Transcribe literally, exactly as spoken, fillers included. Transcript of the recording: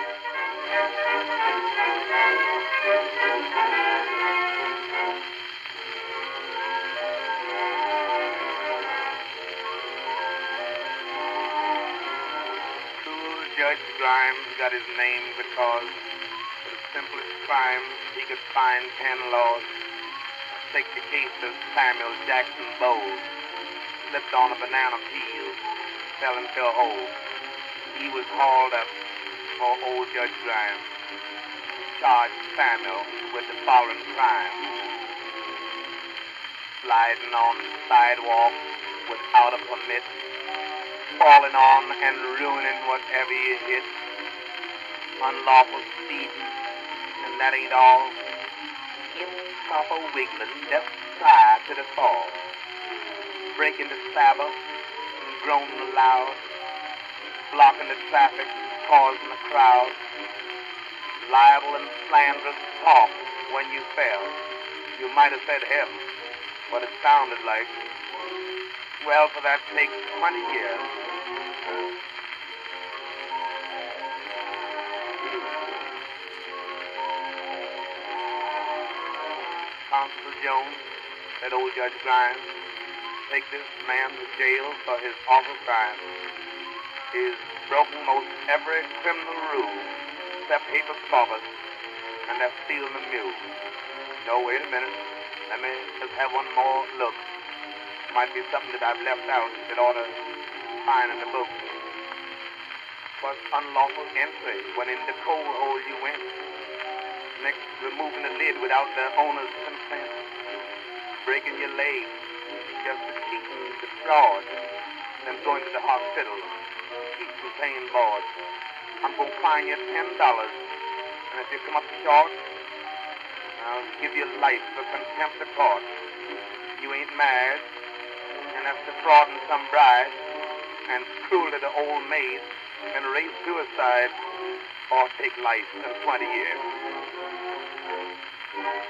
Judge Grimes got his name because for the simplest crimes he could find ten laws. Take the case of Samuel Jackson Bowles. Slipped on a banana peel, fell into a hole. He was hauled up for old Judge Grimes. Charged Samuel with the following crime: sliding on the sidewalk without a permit, falling on and ruining whatever you hit, unlawful speeding, and that ain't all. Improper wiggling just prior to the fall, breaking the Sabbath and groaning loud, blocking the traffic, causing a crowd, libel and slanderous talk when you fell. You might have said heaven, but it sounded like, well, for that takes twenty years. Constable Jones let old Judge Grimes take this man to jail for his awful crime. He's broken most every criminal rule except habeas corpus, and that's stealing the mule. No, wait a minute. Let me just have one more look. Might be something that I've left out that ought to find in the book. What's unlawful entry when in the coal hole you went? Next, removing the lid without the owner's consent. Breaking your leg just for cheating the fraud. Then going to the hospital. Keep from paying board. I'm going to fine you ten dollars. And if you come up short, I'll give you life for contempt of court. You ain't married. And that's defrauding some bride. And cruelty to old maid. And rape suicide. Or take life in twenty years. Thank you.